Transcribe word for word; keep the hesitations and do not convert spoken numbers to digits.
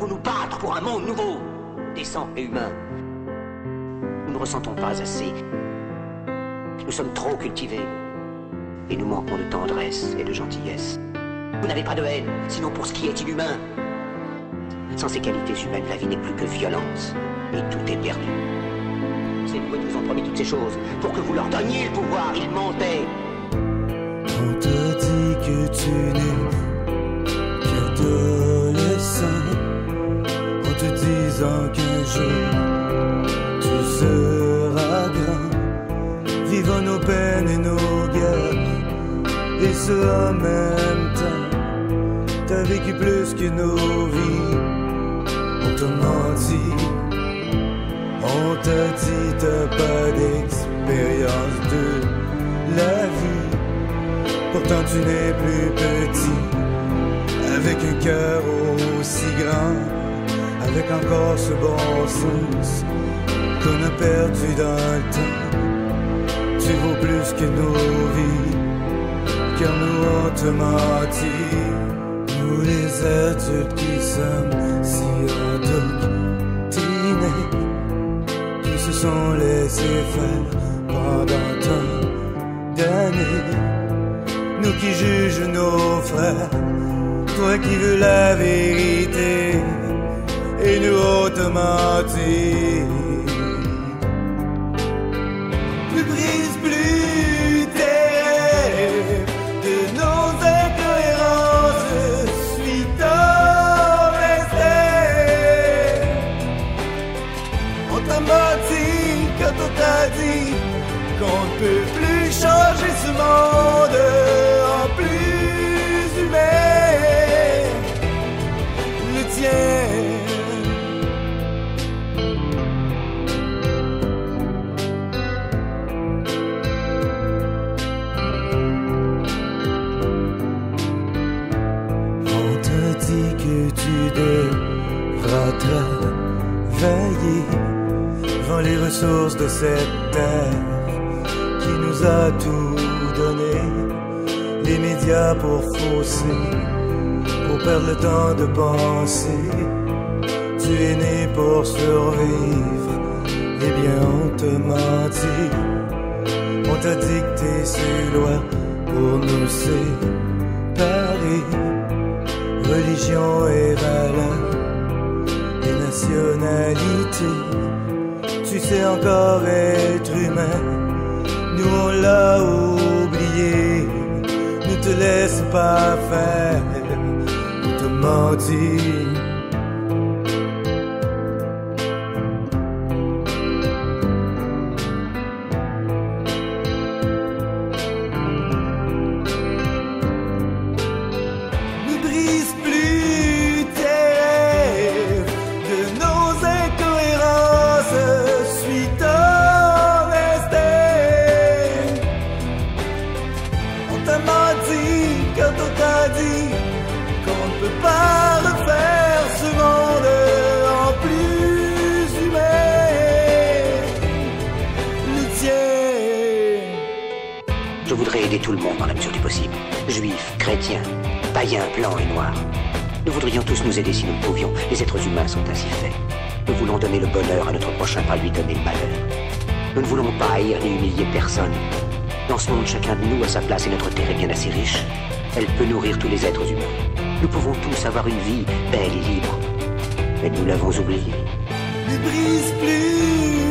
pour nous battre pour un monde nouveau, décent et humain. Nous ne ressentons pas assez. Nous sommes trop cultivés et nous manquons de tendresse et de gentillesse. Vous n'avez pas de haine, sinon pour ce qui est inhumain. Sans ces qualités humaines, la vie n'est plus que violence et tout est perdu. Ces loups nous ont promis toutes ces choses pour que vous leur donniez le pouvoir, ils mentaient. On te dit que tu n'es qu'adolescent, en te disant qu'un jour tu seras grand, vivant nos peines et nos guerres, et ce en même temps. T'as vécu plus que nos vies, on te mentit, on t'a dit t'as pas d'expérience de la vie. Pourtant tu n'es plus petit, avec un cœur aussi grand, avec encore ce bon sens qu'on a perdu dans le temps. Tu vaux plus que nos vies, car nous on te mentit. Nous les adultes qui sommes si endoctrinés, qui se sont laissés faire pendant tant d'années. Nous qui juges nos frères, toi qui veux la vérité, et nous on te mentit. Ne brise plus tes de nos incohérences, je suis ton resté. On t'a menti quand on t'a dit qu'on ne peut plus changer ce monde. Vends les ressources de cette terre qui nous a tout donné, les médias pour fausser, pour perdre le temps de penser. Tu es né pour survivre, eh bien on te mentit. On t'a dicté ces lois pour nous séparer, religion et valeur, nationalité. Tu sais encore être humain, nous on l'a oublié. Ne te laisse pas faire, on te mentit. Je voudrais aider tout le monde dans la mesure du possible. Juifs, chrétiens, païens, blancs et noirs. Nous voudrions tous nous aider si nous le pouvions. Les êtres humains sont ainsi faits. Nous voulons donner le bonheur à notre prochain, pas lui donner le malheur. Nous ne voulons pas haïr ni humilier personne. Dans ce monde, chacun de nous a sa place et notre terre est bien assez riche. Elle peut nourrir tous les êtres humains. Nous pouvons tous avoir une vie belle et libre. Mais nous l'avons oubliée. Ne brise plus.